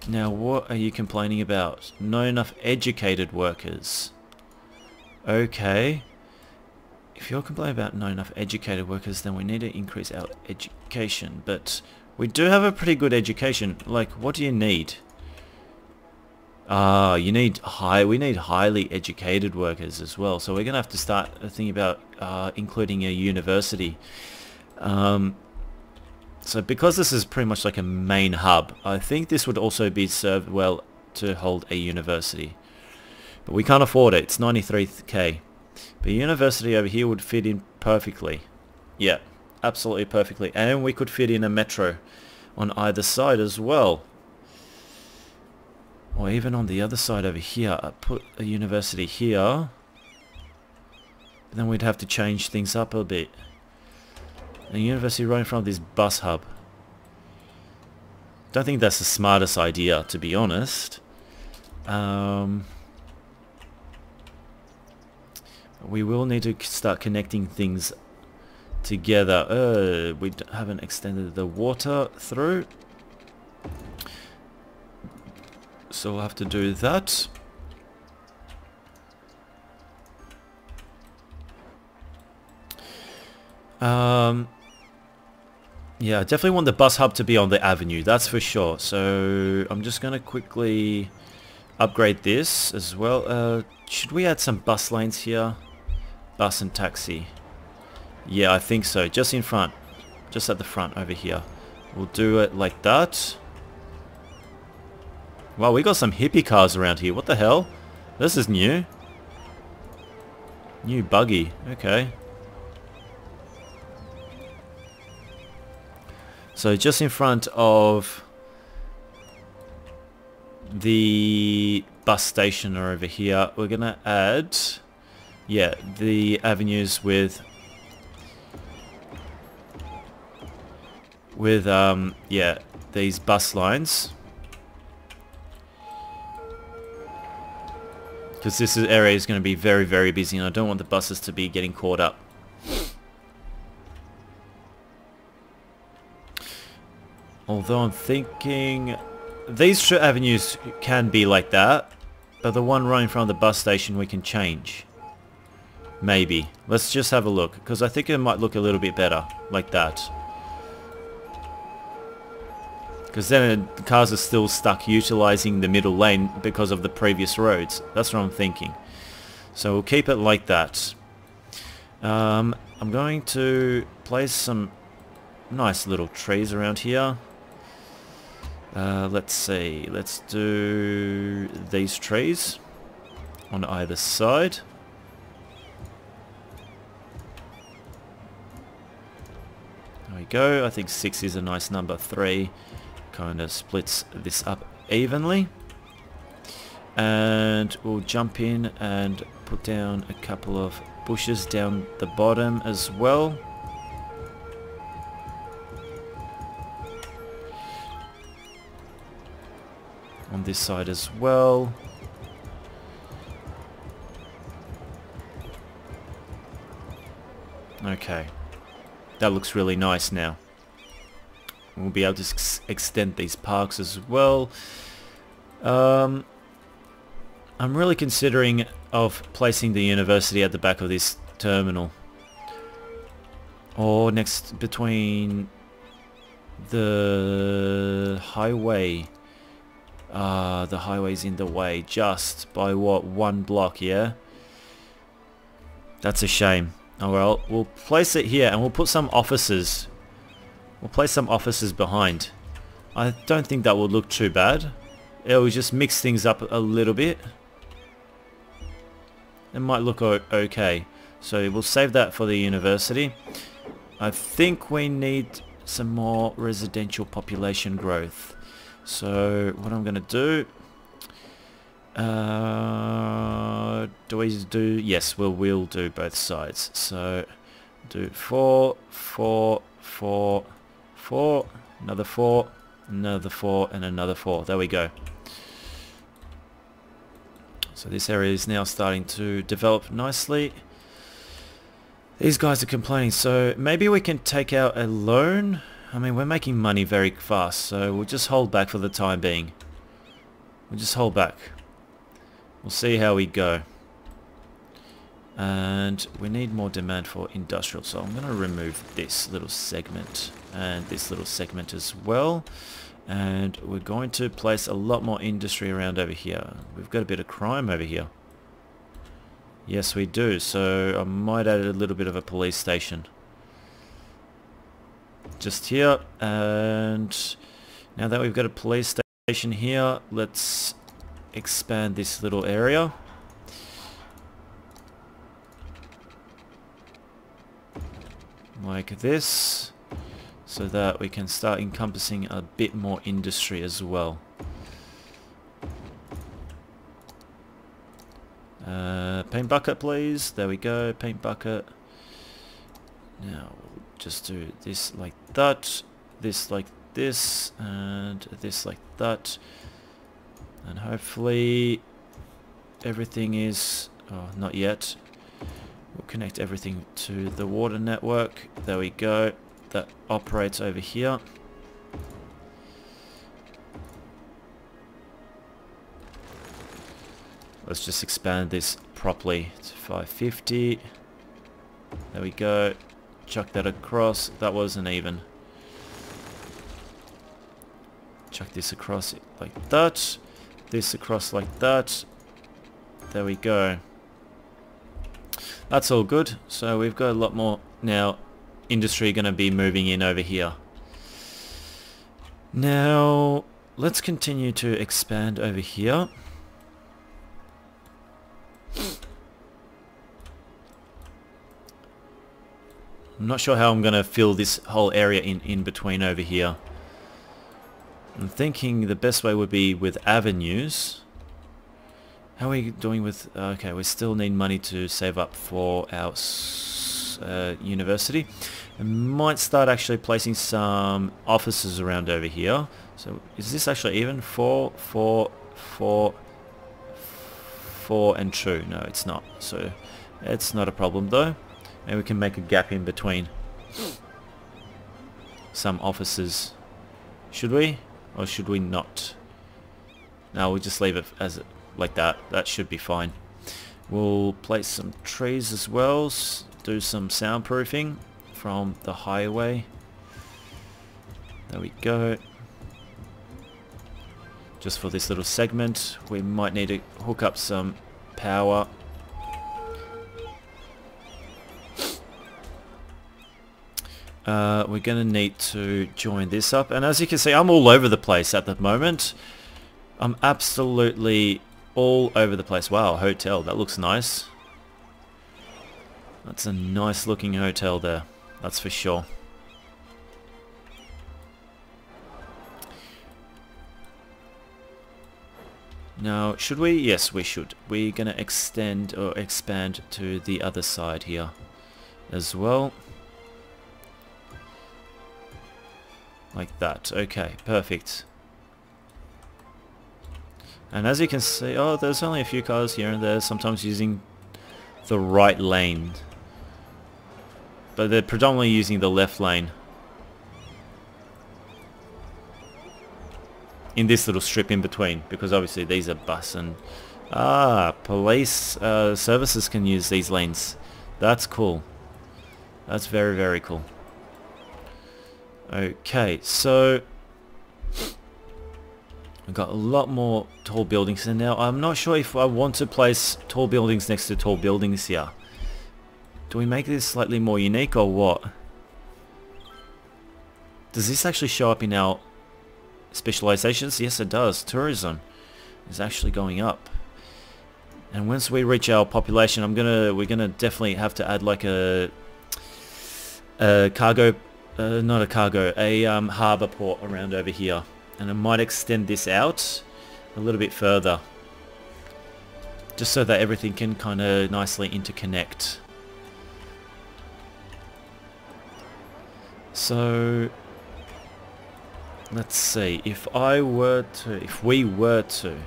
Now, what are you complaining about? Not enough educated workers. Okay. If you're complaining about not enough educated workers, then we need to increase our education. But we do have a pretty good education. Like, what do you need? You need highly educated workers as well. So we're gonna have to start thinking about including a university. So because this is pretty much like a main hub, I think this would also be served well to hold a university. But we can't afford it, it's 93k. But university over here would fit in perfectly. Yeah, absolutely perfectly. And we could fit in a metro on either side as well. Or even on the other side over here. I put a university here. But then we'd have to change things up a bit. A university right in front of this bus hub. Don't think that's the smartest idea, to be honest. We will need to start connecting things together. We haven't extended the water through. So we'll have to do that. Yeah, I definitely want the bus hub to be on the avenue, that's for sure. So I'm just going to quickly upgrade this as well. Should we add some bus lanes here? Bus and taxi. Yeah, I think so. Just in front. Just at the front over here. We'll do it like that. Wow, we got some hippie cars around here. What the hell? This is new. New buggy. Okay. So just in front of the bus station are over here. We're going to add, yeah, the avenues with yeah, these bus lines. Because this area is going to be very, very busy and I don't want the buses to be getting caught up. Although I'm thinking these two avenues can be like that, but the one right in front of the bus station we can change. Maybe. Let's just have a look, because I think it might look a little bit better like that. Because then the cars are still stuck utilizing the middle lane because of the previous roads. That's what I'm thinking. So we'll keep it like that. I'm going to place some nice little trees around here. Let's see, let's do these trees on either side. There we go. I think 6 is a nice number. 3 kind of splits this up evenly. And we'll jump in and put down a couple of bushes down the bottom as well. On this side as well. Okay, that looks really nice now. We'll be able to extend these parks as well. I'm really considering of placing the university at the back of this terminal, or next between the highway. The highway's in the way just by what, 1 block, yeah? That's a shame. Oh well, we'll place it here and we'll put some offices. We'll place some offices behind. I don't think that will look too bad. It'll just mix things up a little bit. It might look okay. So we'll save that for the university. I think we need some more residential population growth. So what I'm gonna do, yes, we'll do both sides. So do 4, 4, 4, 4, another 4, another 4, and another 4. There we go. So this area is now starting to develop nicely. These guys are complaining, so maybe we can take out a loan. I mean, we're making money very fast, so we'll just hold back for the time being. We'll just hold back. We'll see how we go. And we need more demand for industrial, so I'm going to remove this little segment and this little segment as well. And we're going to place a lot more industry around over here. We've got a bit of crime over here. Yes, we do, so I might add a little bit of a police station. just here. And now that we've got a police station here, let's expand this little area. Like this, so that we can start encompassing a bit more industry as well. Paint bucket, please. There we go, paint bucket. Now we'll just do this like that, this like this, and this like that, and hopefully everything is... oh, not yet. We'll connect everything to the water network. There we go. That operates over here. Let's just expand this properly to 550. There we go. Chuck that across. That wasn't even. Chuck this across like that. This across like that. There we go. That's all good. So we've got a lot more now. Industry going to be moving in over here. Now let's continue to expand over here. I'm not sure how I'm going to fill this whole area in between over here. I'm thinking the best way would be with avenues. How are we doing with... okay, we still need money to save up for our university. I might start actually placing some offices around over here. So is this actually even? 4, 4, 4, 4 and 2. No, it's not. So it's not a problem though. And we can make a gap in between some offices. Should we? Or should we not? No, we'll just leave it as it... like that. That should be fine. We'll place some trees as well. Do some soundproofing from the highway. There we go. Just for this little segment, we might need to hook up some power. We're gonna need to join this up, and as you can see, I'm all over the place at the moment. I'm absolutely all over the place. Wow, hotel. That looks nice. That's a nice looking hotel there. That's for sure. Now, should we? Yes, we should. We're going to extend or expand to the other side here as well. Like that. Okay, perfect. And as you can see, oh, there's only a few cars here and there, sometimes using the right lane. But they're predominantly using the left lane. In this little strip in between, because obviously these are bus and... ah, police services can use these lanes. That's cool. That's very, very cool. Okay, so... we've got a lot more tall buildings, and now I'm not sure if I want to place tall buildings next to tall buildings here. Do we make this slightly more unique or what? Does this actually show up in our specializations? Yes, it does. Tourism is actually going up. And once we reach our population, we're gonna definitely have to add like a cargo, not a cargo, a harbor port around over here. And I might extend this out a little bit further, just so that everything can kind of nicely interconnect. So let's see, if we were to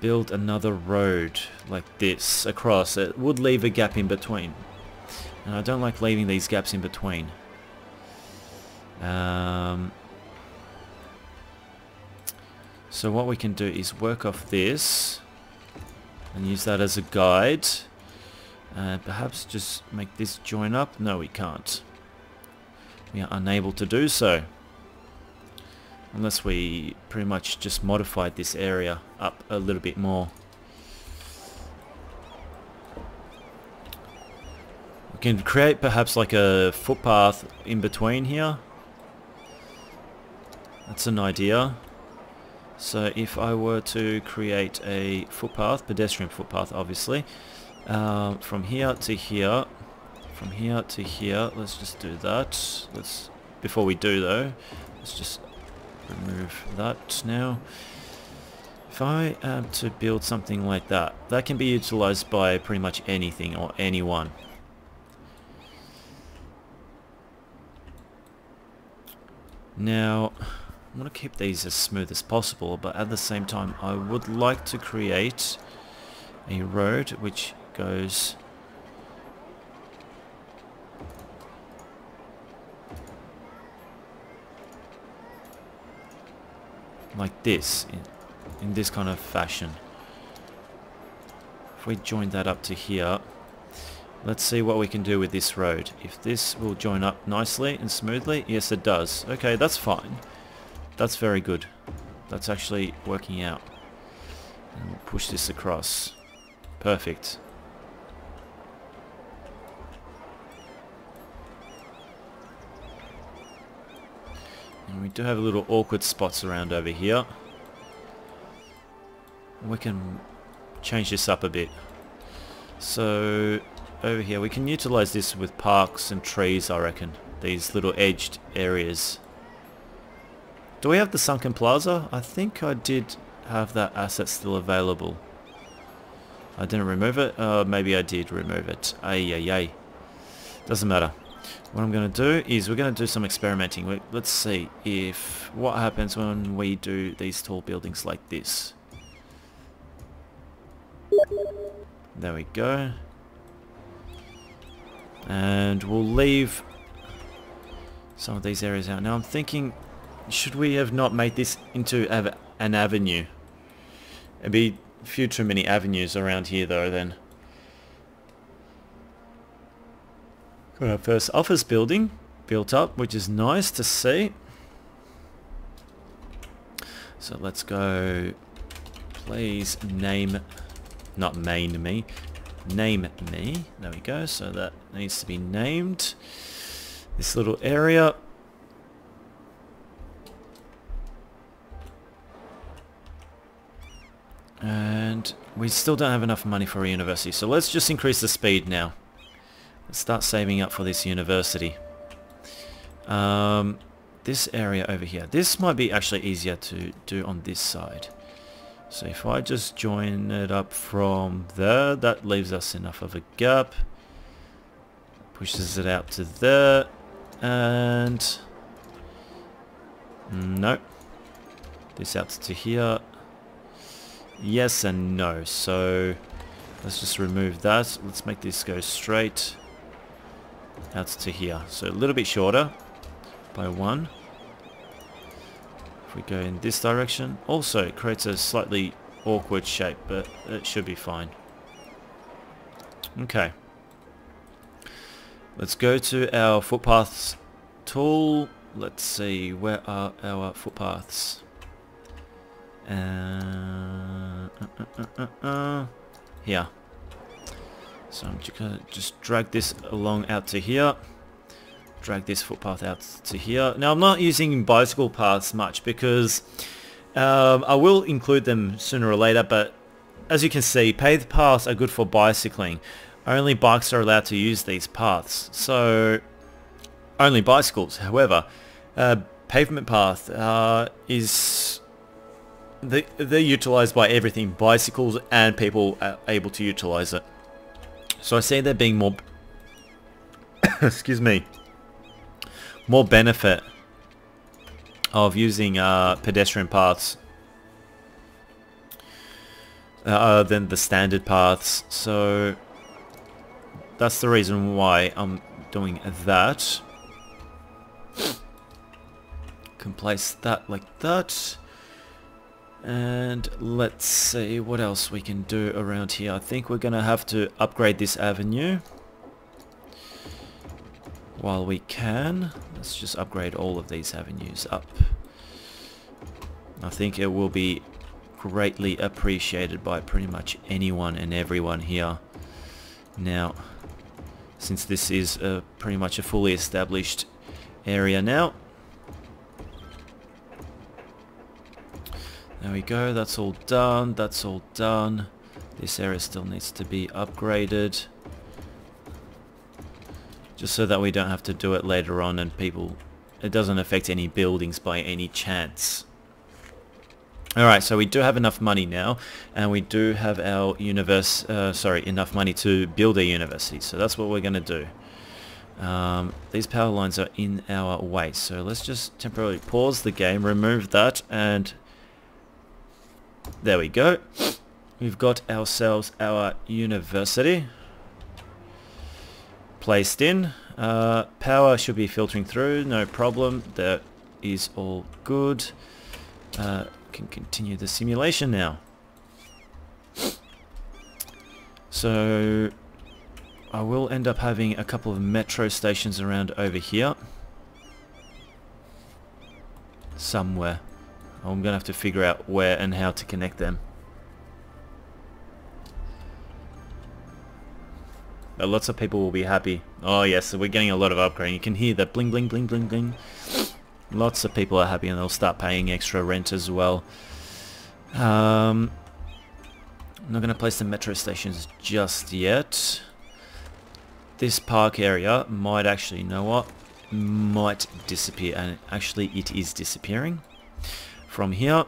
build another road like this across, it would leave a gap in between. And I don't like leaving these gaps in between. So what we can do is work off this and use that as a guide. Perhaps just make this join up. No, we can't. We are unable to do so. Unless we pretty much just modified this area up a little bit more. We can create perhaps like a footpath in between here. That's an idea. So if I were to create a footpath, pedestrian footpath obviously, from here to here, from here to here, let's just do that. Let's, before we do though, let's just remove that now. If I am to build something like that, that can be utilized by pretty much anything or anyone. Now, I'm going to keep these as smooth as possible, but at the same time I would like to create a road which goes like this, in this kind of fashion. If we join that up to here, let's see what we can do with this road. If this will join up nicely and smoothly, yes it does. Okay, that's fine. That's very good. That's actually working out. And we'll push this across. Perfect. And we do have little awkward spots around over here. We can change this up a bit. So over here we can utilize this with parks and trees, I reckon. These little edged areas. Do we have the sunken plaza? I think I did have that asset still available. I didn't remove it. Maybe I did remove it. Ay, ay, ay. Doesn't matter. What I'm going to do is we're going to do some experimenting. Let's see if what happens when we do these tall buildings like this. There we go. And we'll leave some of these areas out. Now I'm thinking, should we have not made this into an avenue? It'd be a few too many avenues around here though then. Got our first office building built up, which is nice to see. So let's go, please name, not main me, name me. There we go, so that needs to be named. This little area. And we still don't have enough money for a university, so let's just increase the speed now. Let's start saving up for this university. This area over here. This might be actually easier to do on this side. So if I just join it up from there, that leaves us enough of a gap. Pushes it out to there. And... nope. This out to here. Yes and no, so let's just remove that. Let's make this go straight out to here. So a little bit shorter by one. If we go in this direction, also it creates a slightly awkward shape, but it should be fine. Okay. Let's go to our footpaths tool. Let's see, where are our footpaths? Here. So I'm just going to just drag this along out to here. Drag this footpath out to here. Now I'm not using bicycle paths much because I will include them sooner or later, but as you can see, paved paths are good for bicycling. Only bikes are allowed to use these paths. So only bicycles. However, pavement path is... They're utilised by everything, bicycles and people are able to utilise it. So I see there being more, excuse me, more benefit of using pedestrian paths than the standard paths. So that's the reason why I'm doing that. Can place that like that. And let's see what else we can do around here. I think we're gonna have to upgrade this avenue while we can. Let's just upgrade all of these avenues up. I think it will be greatly appreciated by pretty much anyone and everyone here. Now, since this is pretty much a fully established area now. There we go, that's all done, that's all done. This area still needs to be upgraded, just so that we don't have to do it later on and people, it doesn't affect any buildings by any chance. Alright, so we do have enough money now, and we do have our enough money to build a university, so that's what we're going to do. These power lines are in our way, so let's just temporarily pause the game, remove that, and there we go. We've got ourselves our university placed in. Power should be filtering through, no problem. That is all good. Can continue the simulation now. So I will end up having a couple of metro stations around over here somewhere. I'm gonna have to figure out where and how to connect them. But lots of people will be happy. Oh yes, so we're getting a lot of upgrading. You can hear that bling bling bling bling bling. Lots of people are happy, and they'll start paying extra rent as well. I'm not going to place the metro stations just yet. This park area might actually, you know what, might disappear, and actually it is disappearing from here.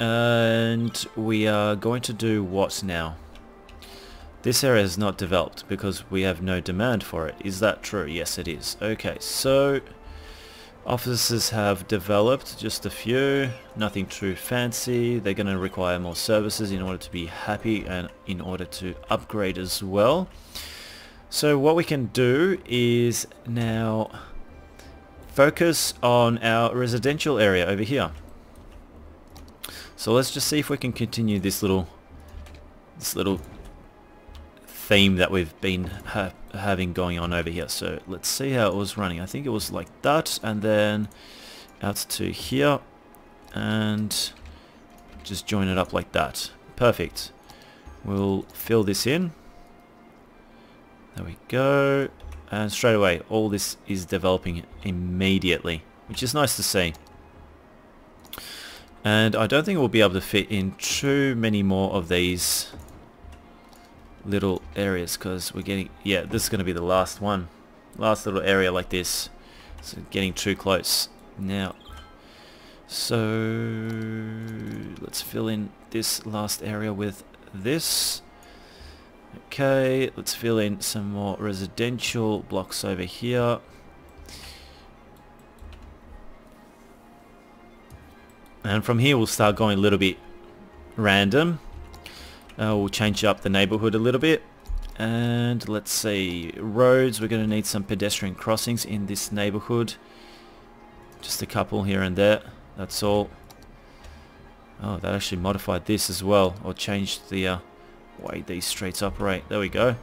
And we are going to do what now? This area is not developed because we have no demand for it. Is that true? Yes, it is. Okay, so offices have developed, just a few, nothing too fancy. They're going to require more services in order to be happy and in order to upgrade as well. So what we can do is now focus on our residential area over here. So let's just see if we can continue this little theme that we've been having going on over here. So let's see how it was running. I think it was like that, and then out to here, and just join it up like that. Perfect. We'll fill this in. There we go, and straight away all this is developing immediately, which is nice to see. And I don't think we'll be able to fit in too many more of these little areas, because we're getting, yeah, this is going to be the last one, last little area like this. So getting too close now, so let's fill in this last area with this. Okay, let's fill in some more residential blocks over here, and from here we'll start going a little bit random. We'll change up the neighborhood a little bit. And let's see, roads, we're going to need some pedestrian crossings in this neighborhood, just a couple here and there, that's all. Oh, that actually modified this as well, or changed the way these streets operate. There we go.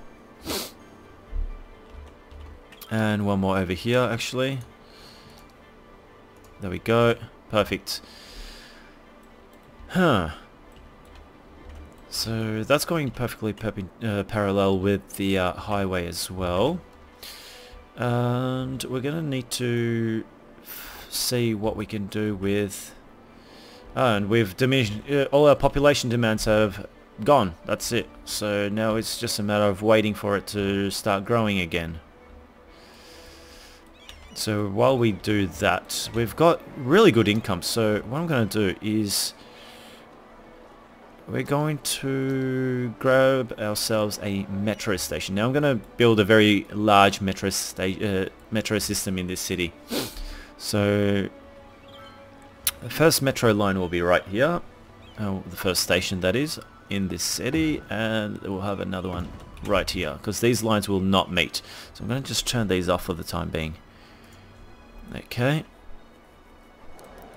And one more over here actually. There we go, perfect. Huh. So that's going perfectly parallel with the highway as well. And we're going to need to see what we can do with... and we've diminished... all our population demands have gone. That's it. So now it's just a matter of waiting for it to start growing again. So while we do that, we've got really good income. So what I'm going to do is... we're going to grab ourselves a metro station. Now I'm going to build a very large metro system in this city. So the first metro line will be right here. Oh, the first station that is in this city, and we'll have another one right here because these lines will not meet. So I'm going to just turn these off for the time being. Okay.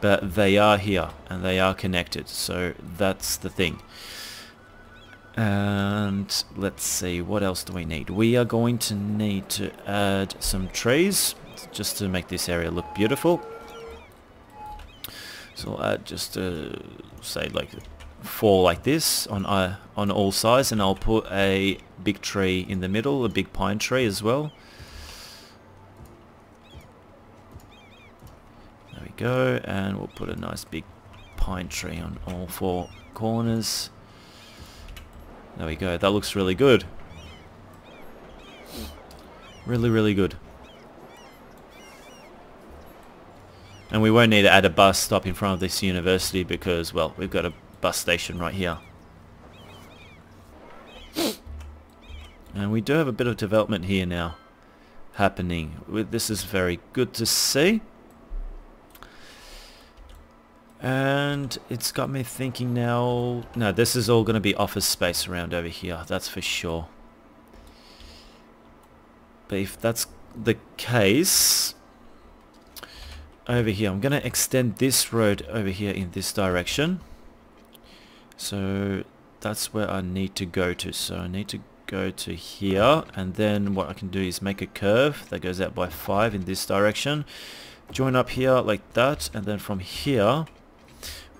But they are here, and they are connected, so that's the thing. And let's see, what else do we need? We are going to need to add some trees, just to make this area look beautiful. So I'll add just, say, like four like this on all sides, and I'll put a big tree in the middle, a big pine tree as well. There we go, and we'll put a nice big pine tree on all four corners. There we go, that looks really good. Really, really good. And we won't need to add a bus stop in front of this university because, well, we've got a bus station right here. And we do have a bit of development here now happening. This is very good to see. And it's got me thinking now... No, this is all going to be office space around over here, that's for sure. But if that's the case... Over here, I'm going to extend this road over here in this direction. So that's where I need to go to. So I need to go to here, and then what I can do is make a curve that goes out by 5 in this direction. Join up here like that, and then from here,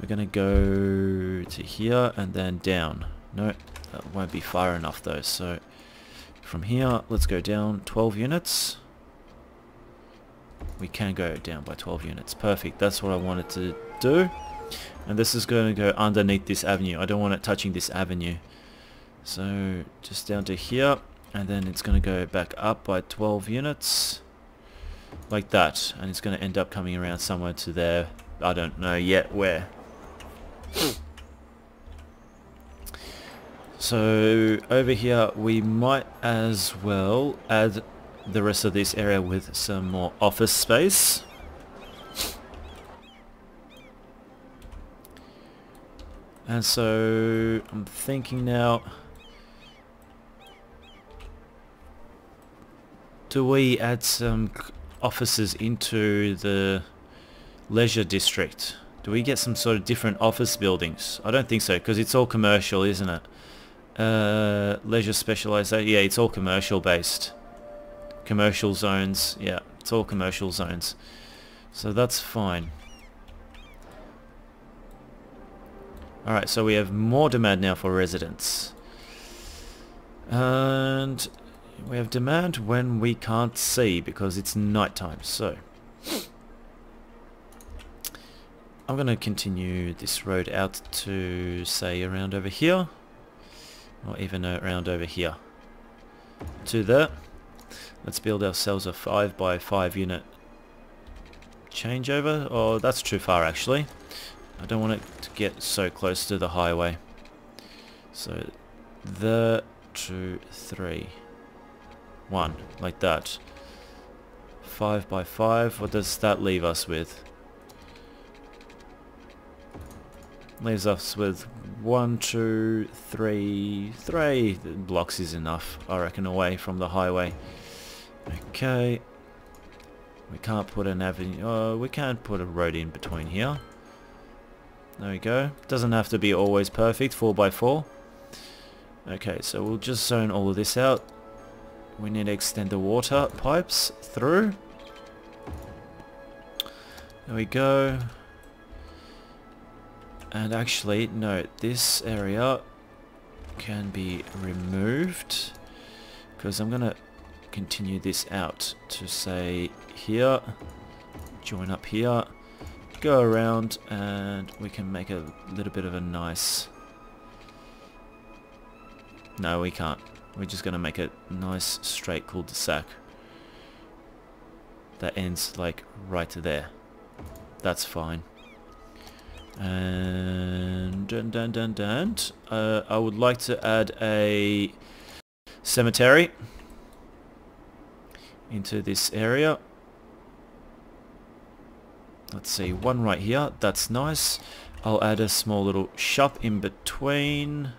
we're going to go to here and then down. No, that won't be far enough though. So from here, let's go down 12 units. We can go down by 12 units. Perfect. That's what I wanted to do. And this is going to go underneath this avenue. I don't want it touching this avenue. So just down to here. And then it's going to go back up by 12 units. Like that. And it's going to end up coming around somewhere to there. I don't know yet where. So over here we might as well add... the rest of this area with some more office space. And so I'm thinking now, do we add some offices into the leisure district? Do we get some sort of different office buildings? I don't think so, because it's all commercial, isn't it? Leisure specialization, yeah, it's all commercial based. Commercial zones, yeah, it's all commercial zones, so that's fine. Alright, so we have more demand now for residents, and we have demand when we can't see because it's nighttime. So I'm gonna continue this road out to, say, around over here, or even around over here to there. Let's build ourselves a 5 by 5 unit changeover. Oh, that's too far actually. I don't want it to get so close to the highway. So, the 2, 3, 1, like that. 5 by 5. What does that leave us with? Leaves us with 1, 2, 3, 3 blocks is enough, I reckon, away from the highway. Okay, we can't put an avenue, oh, we can't put a road in between here. There we go, doesn't have to be always perfect, 4 by 4. Okay, so we'll just zone all of this out. We need to extend the water pipes through. There we go. And actually, no, this area can be removed because I'm going to continue this out to, say, here, join up here, go around, and we can make a little bit of a nice... No, we can't. We're just going to make a nice straight cul-de-sac that ends, like, right there. That's fine. And I would like to add a cemetery into this area. Let's see, one right here, that's nice. I'll add a small little shop in between.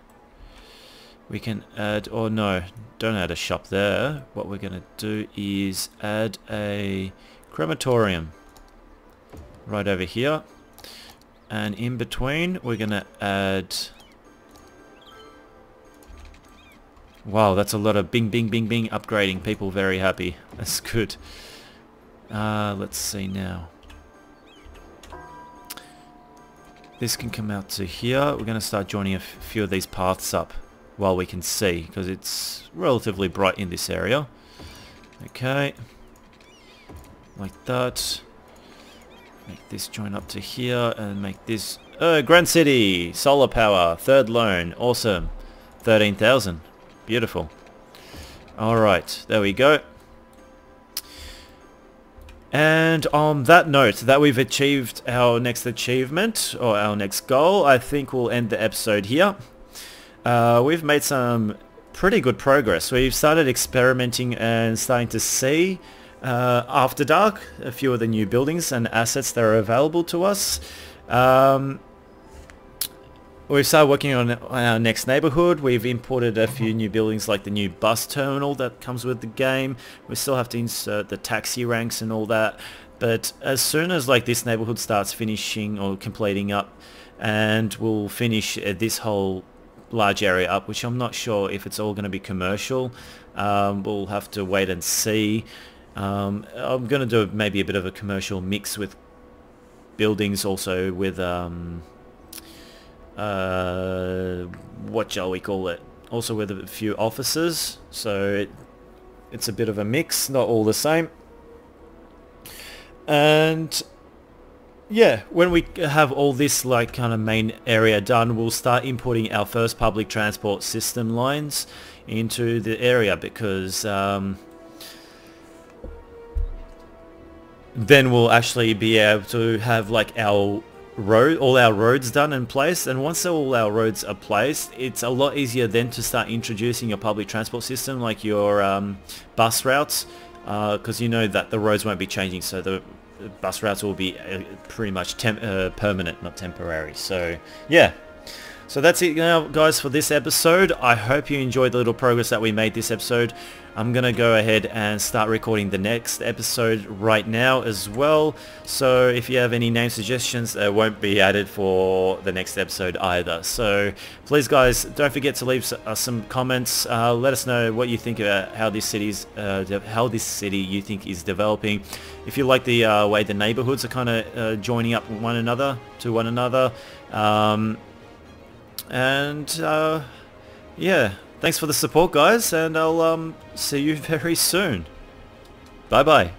We can add, oh no, don't add a shop there. What we're gonna do is add a crematorium right over here. And in between, we're going to add... Wow, that's a lot of bing, bing, bing, bing, upgrading. People very happy. That's good. Let's see now. This can come out to here. We're going to start joining a few of these paths up while we can see, because it's relatively bright in this area. Okay. Like that. Make this join up to here and make this... Oh, Grand City! Solar power. Third loan. Awesome. 13,000. Beautiful. Alright, there we go. And on that note, that we've achieved our next achievement, or our next goal, I think we'll end the episode here. We've made some pretty good progress. We've started experimenting and starting to see After Dark, a few of the new buildings and assets that are available to us. We've started working on our next neighborhood. We've imported a few new buildings, like the new bus terminal that comes with the game. We still have to insert the taxi ranks and all that. But as soon as like this neighborhood starts finishing or completing up, and we'll finish this whole large area up, which I'm not sure if it's all going to be commercial. We'll have to wait and see. I'm going to do maybe a bit of a commercial mix with buildings, also with... what shall we call it? Also with a few offices, so it's a bit of a mix, not all the same. And yeah, when we have all this like kind of main area done, we'll start importing our first public transport system lines into the area, because then we'll actually be able to have like our road, all our roads done and placed. And once all our roads are placed, it's a lot easier then to start introducing your public transport system, like your bus routes, because you know that the roads won't be changing, so the bus routes will be pretty much permanent, not temporary. So yeah, so that's it now, guys, for this episode. I hope you enjoyed the little progress that we made this episode. I'm gonna go ahead and start recording the next episode right now as well, so if you have any name suggestions, they won't be added for the next episode either. So please, guys, don't forget to leave us some comments. Let us know what you think about how this city's you think is developing, if you like the way the neighborhoods are kind of joining up to one another, and yeah. Thanks for the support, guys, and I'll see you very soon. Bye-bye.